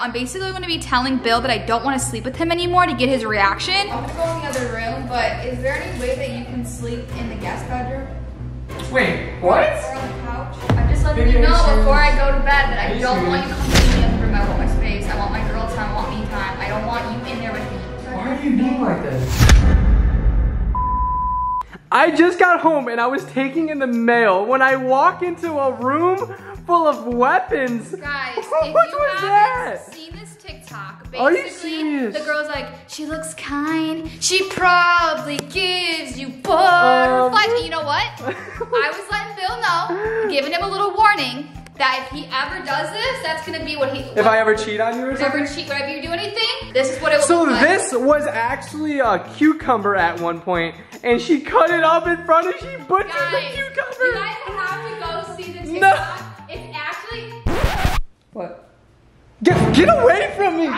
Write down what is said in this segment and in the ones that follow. I'm basically gonna be telling Bill that I don't wanna sleep with him anymore to get his reaction. I'm gonna go in the other room, but is there any way that you can sleep in the guest bedroom? Wait, what? Or on the couch? I'm just letting you know before I go to bed that I don't want you coming in the other room. I want my space, I want my girl time, I want me time. I don't want you in there with me. Why are you being like this? I just got home and I was taking in the mail when I walk into a room full of weapons. Guys, if you haven't seen this TikTok, basically the girl's like, she looks kind, she probably gives you butterflies. But you know what? I was letting Bill know, giving him a little warning, that if he ever does this, that's gonna be what he— If I ever cheat on you or something? Ever cheat, whenever you do anything, this is what it will look like. So this was actually a cucumber at one point, and she cut it up in front of— she butchered the cucumber! You guys have to go see the TikTok. No. It's actually— What? Get away from me, girl!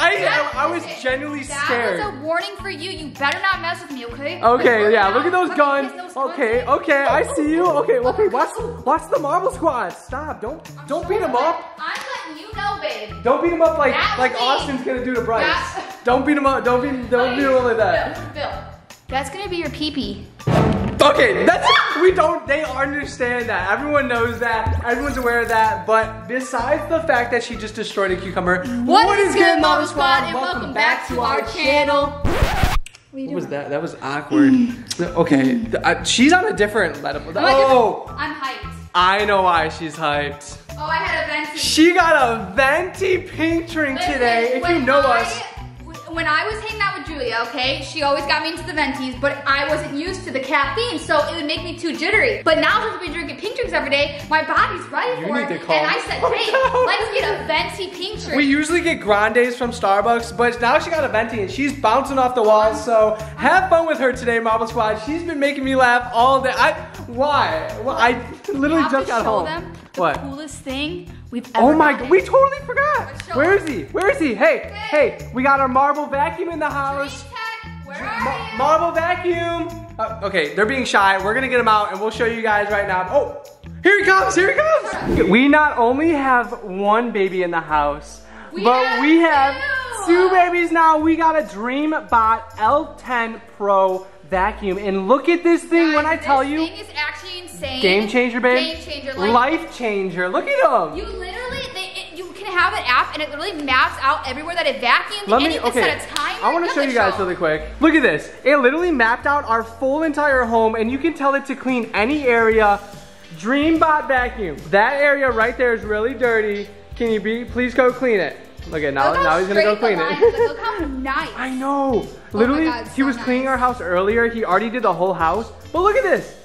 I was genuinely scared. That was a warning for you. You better not mess with me, okay? Okay, yeah, look at those guns. Okay, okay, I see you. Okay, okay, watch the Marble Squad. Stop, don't beat him up. I'm letting you know, babe. Don't beat him up like Austin's gonna do to Bryce. Don't beat him up, don't beat him up like that. Bill, that's gonna be your pee-pee. Okay, that's it. They understand that. Everyone knows that. Everyone's aware of that. But besides the fact that she just destroyed a cucumber, what is good, Marble Squad? And welcome back to our channel. What was that? That was awkward. Okay, she's on a different level. Oh, I'm hyped. I know why she's hyped. Oh, I had a venti. She got a venti pink drink today. If you know us. When I was hanging out with Julia, okay, she always got me into the ventis, but I wasn't used to the caffeine, so it would make me too jittery. But now since we've been drinking pink drinks every day, my body's ready for it, and I said, hey, let's get a venti pink drink. We usually get grandes from Starbucks, but now she got a venti, and she's bouncing off the walls, so have fun with her today, Marble Squad. She's been making me laugh all day. Why? Well, I literally just got home. The coolest thing we've ever done. Oh my god, we totally forgot. Where is he? Where is he? Hey, hey, we got our marble vacuum in the house. Where are you? Marble vacuum. Okay, they're being shy. We're gonna get him out and we'll show you guys right now. Oh, here he comes, here he comes. We not only have one baby in the house, but we have two babies now. We got a Dreame Bot L10 Pro vacuum, and look at this thing. When I tell you, this thing is actually insane. Game changer, babe. Game changer, life changer. Look at them. You literally, you can have an app, and it literally maps out everywhere that it vacuums. Let me, you can set a time. I want to show you guys really quick. Look at this. It literally mapped out our full entire home, and you can tell it to clean any area. Dreame Bot vacuum. That area right there is really dirty. Can you please go clean it? Okay, now he's gonna go clean it. Look how nice. I know. Literally, he was cleaning our house earlier. He already did the whole house. But look at this.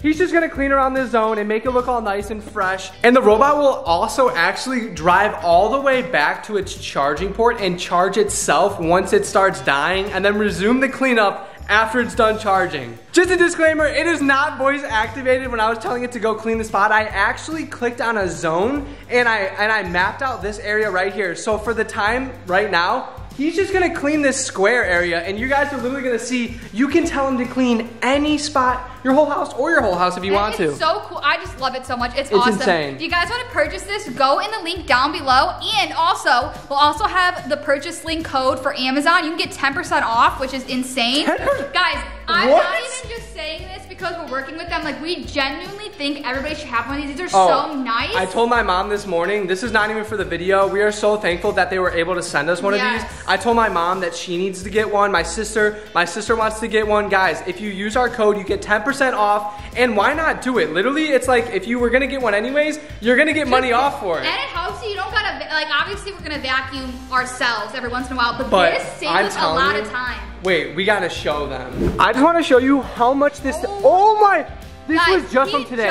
He's just gonna clean around this zone and make it look all nice and fresh. And the robot will also actually drive all the way back to its charging port and charge itself once it starts dying, and then resume the cleanup after it's done charging. Just a disclaimer, it is not voice activated. When I was telling it to go clean the spot, I actually clicked on a zone and I mapped out this area right here. So for the time right now, he's just gonna clean this square area, and you guys are literally gonna see, you can tell him to clean any spot, your whole house or your whole house if you want to. It's so cool, I just love it so much, it's awesome. Insane. If you guys wanna purchase this, go in the link down below, and also, we'll also have the purchase link code for Amazon. You can get 10% off, which is insane. Guys, I'm not even just saying this because we're working with them, like we genuinely think everybody should have one of these. These are so nice. I told my mom this morning, this is not even for the video, we are so thankful that they were able to send us one of these. I told my mom that she needs to get one, my sister wants to get one. Guys, if you use our code, you get 10% off, and why not do it? Literally, it's like, if you were gonna get one anyways, you're gonna get money off for it. And it helps you, you don't gotta, like obviously we're gonna vacuum ourselves every once in a while, but this saves a lot of time. Wait, we gotta show them. I just wanna show you how much this, oh my, this was just from today.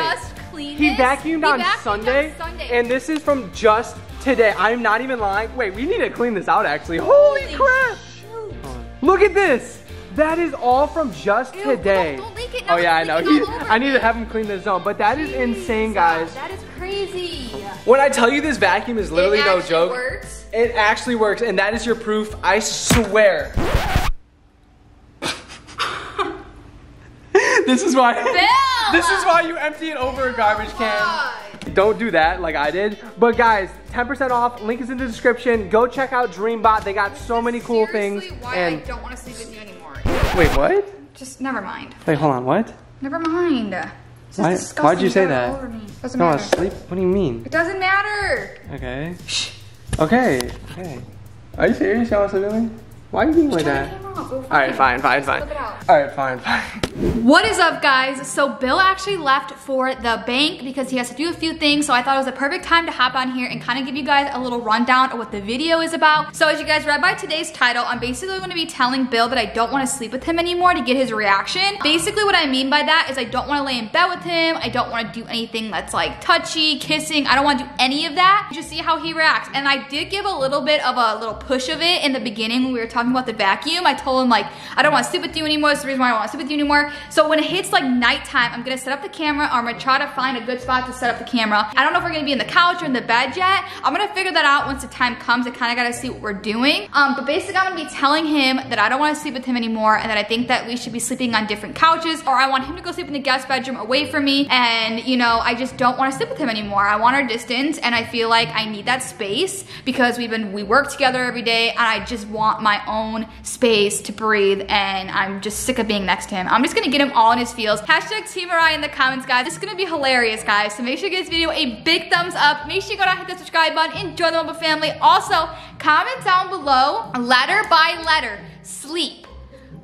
He vacuumed on Sunday, and this is from just today. I'm not even lying. Wait, we need to clean this out actually. Holy crap. Shoot. Look at this. That is all from just today. Don't leak it. No, I know. I need to have him clean this zone, but that is insane, guys. That is crazy. When I tell you this vacuum is literally no joke. It actually works, and that is your proof, I swear. This is why you empty it over a garbage can. don't do that like I did. But guys, 10% off, link is in the description. Go check out Dreame Bot. They got so many cool things. Why and I don't want to sleep with you anymore. Wait, what? Just never mind. Wait, hold on, what? Never mind. Why'd you say that? Doesn't matter. No, sleep? What do you mean? It doesn't matter. Okay. Shh. Okay. Are you serious? Y'all want to sleep with me? Why are you being like that? Alright, fine. Alright, fine. What is up, guys? So Bill actually left for the bank because he has to do a few things, so I thought it was a perfect time to hop on here and kind of give you guys a little rundown of what the video is about. So as you guys read by today's title, I'm basically going to be telling Bill that I don't want to sleep with him anymore to get his reaction. Basically what I mean by that is I don't want to lay in bed with him, I don't want to do anything that's like touchy, kissing, I don't want to do any of that. Just see how he reacts. And I did give a little bit of a little push of it in the beginning when we were talking about the vacuum. I told him like, I don't want to sleep with you anymore. It's the reason why I don't want to sleep with you anymore. So when it hits like nighttime, I'm gonna set up the camera, or I'm gonna try to find a good spot to set up the camera. I don't know if we're gonna be in the couch or in the bed yet. I'm gonna figure that out once the time comes. I kind of gotta see what we're doing. But basically I'm gonna be telling him that I don't want to sleep with him anymore and that I think that we should be sleeping on different couches, or I want him to go sleep in the guest bedroom away from me. And you know, I just don't want to sleep with him anymore. I want our distance, and I feel like I need that space because we work together every day, and I just want my own space to breathe, and I'm just sick of being next to him. I'm just gonna get him all in his feels. Hashtag Team Mariah in the comments, guys. This is gonna be hilarious, guys. So make sure you give this video a big thumbs up. Make sure you go down and hit that subscribe button and join the Marble family. Also, comment down below, letter by letter, sleep.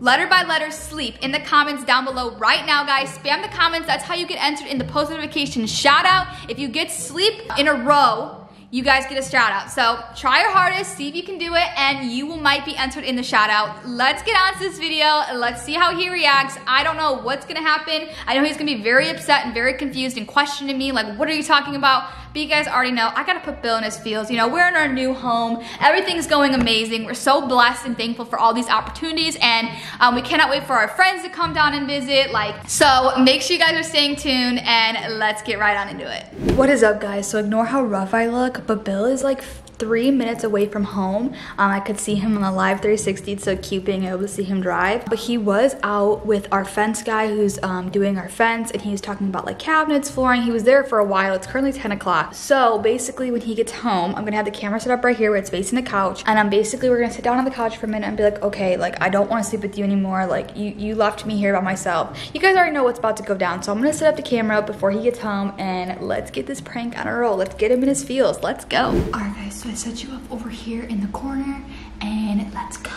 Letter by letter, sleep in the comments down below right now, guys. Spam the comments. That's how you get entered in the post notification shout out. If you get sleep in a row, you guys get a shout out. So try your hardest, see if you can do it, and you might be entered in the shout out. Let's get on to this video. Let's see how he reacts. I don't know what's gonna happen. I know he's gonna be very upset and very confused and questioning me, like, what are you talking about? But you guys already know, I gotta put Bill in his feels. You know, we're in our new home. Everything's going amazing. We're so blessed and thankful for all these opportunities, and we cannot wait for our friends to come down and visit. Like, so make sure you guys are staying tuned, and let's get right on into it. What is up, guys? So ignore how rough I look, but Bill is like 3 minutes away from home. I could see him on the live 360. It's so cute being able to see him drive. But he was out with our fence guy who's doing our fence, and he was talking about like cabinets, flooring. He was there for a while. It's currently 10 o'clock. So basically when he gets home, I'm gonna have the camera set up right here where it's facing the couch. And we're gonna sit down on the couch for a minute and be like, okay, like I don't wanna sleep with you anymore. Like you left me here by myself. You guys already know what's about to go down. So I'm gonna set up the camera before he gets home, and let's get this prank on a roll. Let's get him in his feels. Let's go. All right, guys. So I set you up over here in the corner, and let's go.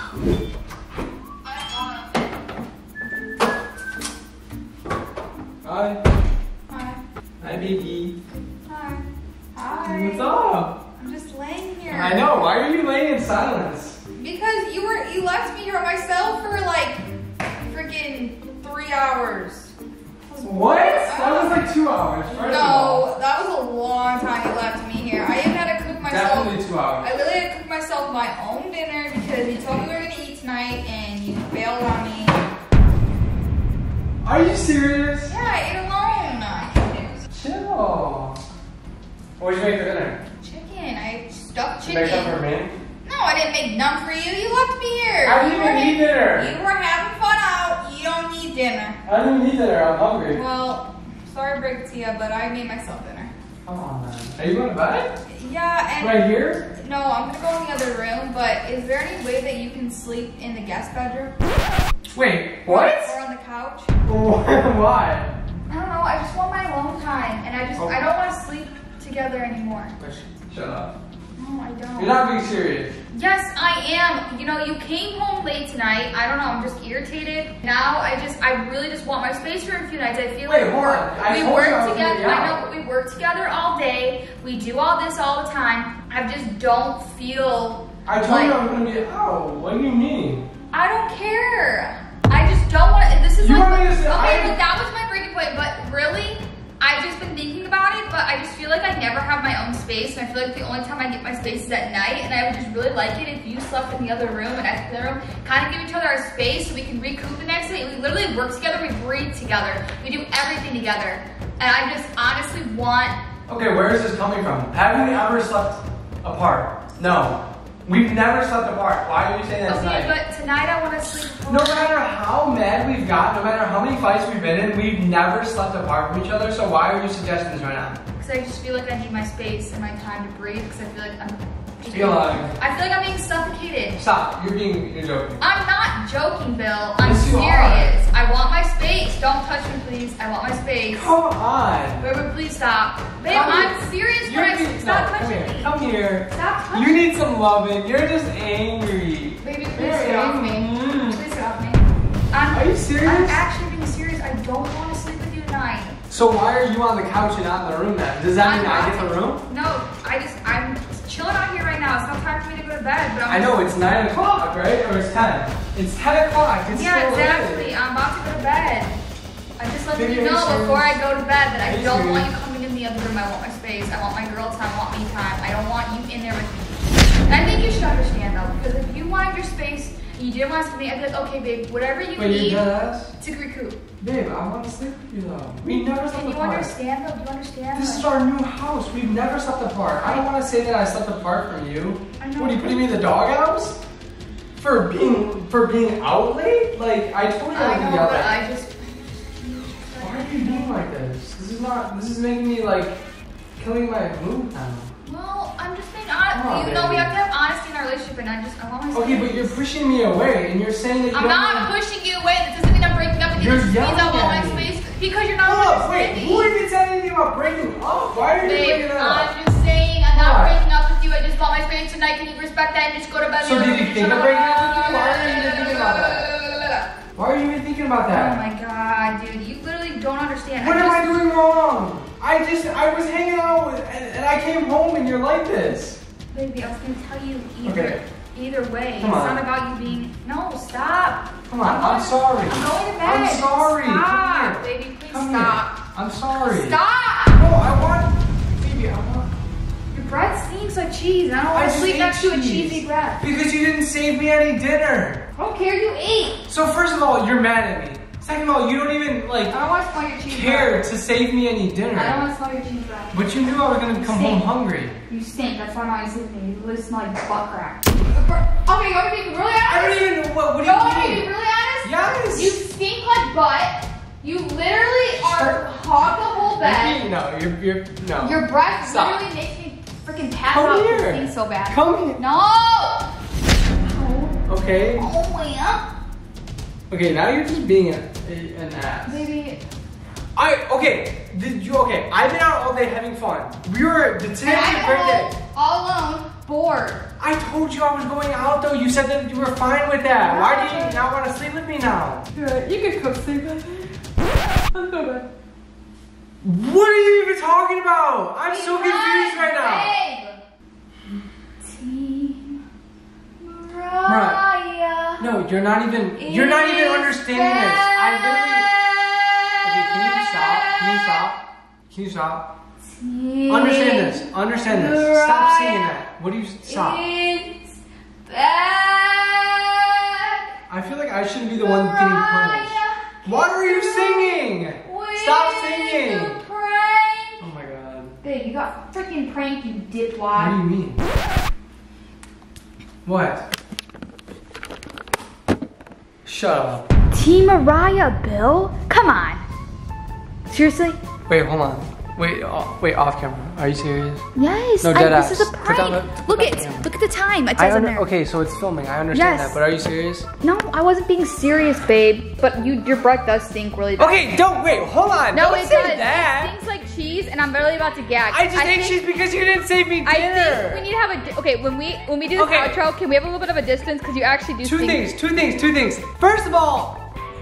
Hi. Hi. Hi, baby. Hi. Hi. What's up? I'm just laying here. I know. Why are you laying in silence? Because you left me here by myself for like freaking 3 hours. What? That was like 2 hours. No, that was a long time you left me here. I even had to cook myself. Definitely 2 hours. I literally had to cook myself my own dinner because you told me we were gonna eat tonight, and you bailed on me. Are you serious? Yeah, I ate alone. Chill. What did you make for dinner? Chicken. I stuffed chicken. You made some for me? No, I didn't make none for you. You left me here. I didn't even eat dinner. You were having fun out. You don't need dinner. I didn't eat dinner. I'm hungry. Well. Sorry to break it to you, but I made myself dinner. Come on, man. Are you going to bed? Yeah, and... Right here? No, I'm going to go in the other room, but is there any way that you can sleep in the guest bedroom? Wait, what? Or on the couch? Why? I don't know, I just want my alone time, and I don't want to sleep together anymore. Shut up. No, I don't. You're not being serious. Yes, I am. You know, you came home late tonight. I don't know, I'm just irritated. Now I really just want my space for a few nights. I feel like we work together all day. We do all this all the time. I just don't feel I told you I'm gonna be out. What do you mean? I don't care. I just don't want to, but that was my breaking point, but really? I've just been thinking about it, but I just feel like I never have my own space, and I feel like the only time I get my space is at night, and I would just really like it if you slept in the other room and I slept in the other room, kind of give each other our space so we can recoup the next day. We literally work together, we breathe together, we do everything together, and I just honestly want... Okay, where is this coming from? Have we ever slept apart? No. We've never slept apart. Why are you saying that's nice? Okay, but tonight I want to sleep apart. No matter how mad we've got, no matter how many fights we've been in, we've never slept apart from each other, so why are you suggesting this right now? Because I just feel like I need my space and my time to breathe, because I feel like I'm just I feel like I'm being suffocated. Stop. You're joking. I'm not joking, Bill. I'm serious. I want my space. Don't touch me, please. I want my space. Come on. Wait, please stop. Babe, I'm serious, but stop touching me. Come here. Stop touching me. You need some loving. You're just angry. Baby, please stop me. Please stop me. Are you serious? I'm actually being serious. I don't want to sleep with you tonight. So why are you on the couch and not in the room then? Does that mean I get the room? No, I'm chilling out here right now. It's not time for me to go to bed. But I know, it's 9 o'clock, right? Or it's 10. It's 10 o'clock. Yeah, exactly. I'm about to go to bed. I'm just letting you know before I go to bed that I don't want you coming in the other room. I want my space. I want my girl time. I want me time. I don't want you in there with me. And I think you should understand, though, because if you wanted your space and you didn't want to sleep, I'd be like, okay, babe, whatever you need to recoup. Babe, I want to sleep with you, though. We never slept apart. You understand, though? You understand? This is our new house. We've never slept apart. I don't want to say that I slept apart from you. I know. What, are you putting me in the doghouse? For being out late? Like, I totally don't know, but I just... Why are you doing like this? This is making me, like, killing my mood now. Well, I'm just being honest. You know, we have to have honesty in our relationship, and I want to. Okay, but you're pushing me away, and you're saying that you I'm not pushing you away. That doesn't mean I'm breaking up. You're yelling at me. Because you're not understanding. Wait, who even said anything about breaking up? Why are you breaking up? I'm just saying I'm not breaking up with you. I just bought my space tonight. Can you respect that and just go to bed? So did you think of breaking up with you? Why are you even thinking about that? Why are you even thinking about that? Oh my god, dude. You literally don't understand. What am I doing wrong? I was hanging out with, and I came home and you're like this. Baby, I was going to tell you either way. It's not about you being, no, stop. Come on, I'm sorry. I'm going to bed. I'm sorry. Stop, baby, please stop. I'm sorry. Stop. No, baby, I want. Your breath stinks like cheese, and I don't want to sleep next to a cheesy breath. Because you didn't save me any dinner. I don't care, you ate. So first of all, you're mad at me. Second of all, you don't even care to save me any dinner. I don't want to smell your cheese breath. But you knew I was going to come home hungry. You stink. That's why I'm not sleeping. You literally smell like butt crack. Okay, you want me to be really honest? I don't even know. What do you mean? You want me to be really honest? Yes. You stink like butt. You literally are hog the whole bed. No, no. Your breath literally makes me freaking pass out and stink so bad. Come here. No. Okay. All the way up. Okay, now you're just being an ass. Maybe. Okay, I've been out all day having fun. Today was a great day. All alone, bored. I told you I was going out though. You said that you were fine with that. No. Why do you not want to sleep with me now? You can come sleep with me. I'm so bad. What are you even talking about? I'm so confused right now. Babe. Team Mariah. No, you're not even understanding this. Okay, can you just stop? Can you stop? Understand this. Stop saying that. Stop. It's bad. I feel like I shouldn't be the one getting punished. What are you singing? Stop singing. Oh my god. Babe, you got freaking pranked, you dipwad. What do you mean? What? Shut up. Team Mariah, Bill? Come on. Seriously? Wait, hold on. Wait, off camera. Are you serious? Yes. No, dead ass. This is a prank. Look at the time. It says on there. Okay, so it's filming. I understand that, but are you serious? No, I wasn't being serious, babe. But your breath does stink really bad. Okay, don't hold on. No, it does. It stinks like cheese, and I'm barely about to gag. I just ate cheese because you didn't save me dinner. I think we need to have a when we do this outro, can we have a little bit of a distance because you actually do stink. Two things. First of all,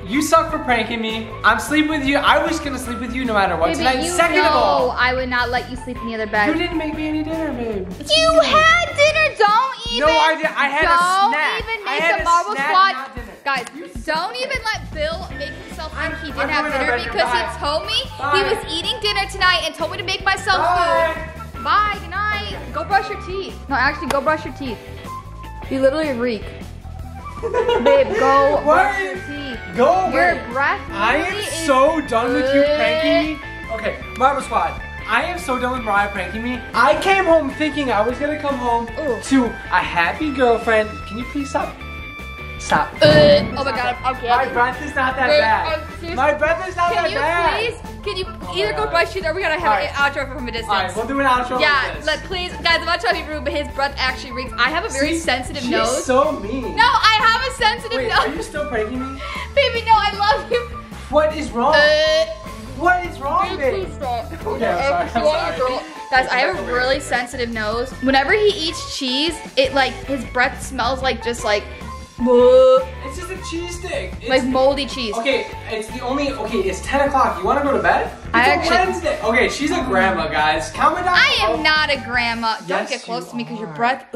you suck for pranking me. I'm sleeping with you. I was gonna sleep with you no matter what tonight. Second of all, I would not let you sleep in the other bed. You didn't make me any dinner, babe. You had dinner. Don't even. No, I did. I had a snack. Don't even make the Marble Squad. Guys, don't even let Bill make himself think he didn't have dinner because he told me he was eating dinner tonight and told me to make myself food. Bye. Good night. Okay. Go brush your teeth. No, actually, go brush your teeth. You literally reek. Babe, go brush your teeth. Go away. Your breath. I am so done with you pranking me. Okay, Marble Squad. I am so done with Mariah pranking me. I came home thinking I was gonna come home to a happy girlfriend. Can you please stop? Stop. Oh my god, I'm getting my breath is not that bad. My breath is not that bad. Can you please? Can you either go brush it or we're gonna have an outro from a distance? Alright, we'll do an outro. Yeah, like please, guys. I'm not trying to be rude, but his breath actually reeks. I have a very sensitive nose. She's so mean. No, I have a sensitive nose. Are you still pranking me? Baby, no, I love you. What is wrong? What is wrong, baby? Please stop. Okay, I'm sorry. Guys, I have a really sensitive nose. Whenever he eats cheese, it like his breath smells like just like. It's just a cheese stick. It's like moldy cheese. Okay, it's the only. Okay, it's 10 o'clock. You want to go to bed? It's Wednesday. Okay, she's a grandma, guys. Comment down below. I am not a grandma. Yes, don't get close to me because your breath.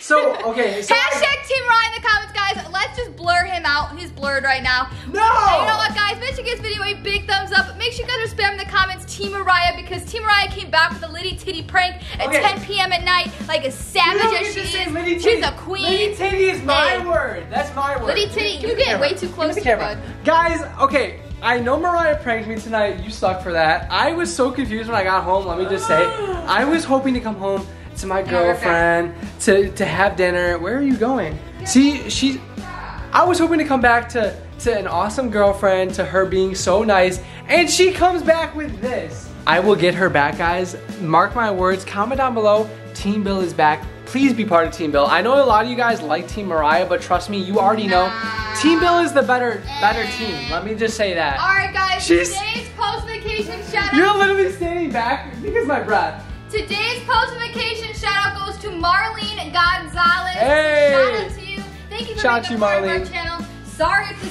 So, okay. So hashtag Team Ryan in the comments, guys. Let's just blur him out. He's blurred right now. No! And you know what, guys? Make sure you give this video a big thumbs up. Make sure you guys are spamming the comments Team Mariah because Team Mariah came back with a Liddy Titty prank at 10 p.m. at night like a savage as she is. She's a queen. Liddy Titty is my word. That's my word. Liddy Titty, you get way too close to the camera. Guys, okay. I know Mariah pranked me tonight. You suck for that. I was so confused when I got home. Let me just say. I was hoping to come home to my girlfriend, to have dinner. Where are you going? See, I was hoping to come back to an awesome girlfriend, to her being so nice, and she comes back with this. I will get her back, guys. Mark my words. Comment down below. Team Bill is back. Please be part of Team Bill. I know a lot of you guys like Team Mariah, but trust me, you already know. Team Bill is the better team. Let me just say that. All right, guys. Today's post-vacation shout-out. You're literally standing back because my breath. Today's post-vacation shout-out goes to Marlene Gonzalez. Hey. Shout-out to you. Thank you for being a part of our channel. Sorry if this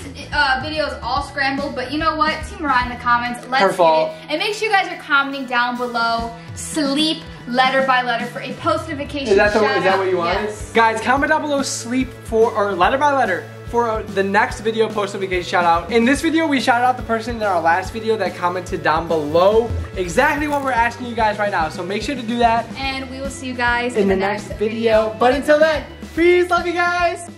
video is all scrambled, but you know what? Team Mariah in the comments. Let's get it. And make sure you guys are commenting down below. Sleep. Letter by letter for a post-notification Is that what you want? Yes. Guys, comment down below letter by letter for the next video post-notification shout out. In this video, we shout out the person in our last video that commented down below exactly what we're asking you guys right now. So make sure to do that. And we will see you guys in the next video. But until then, peace, love you guys.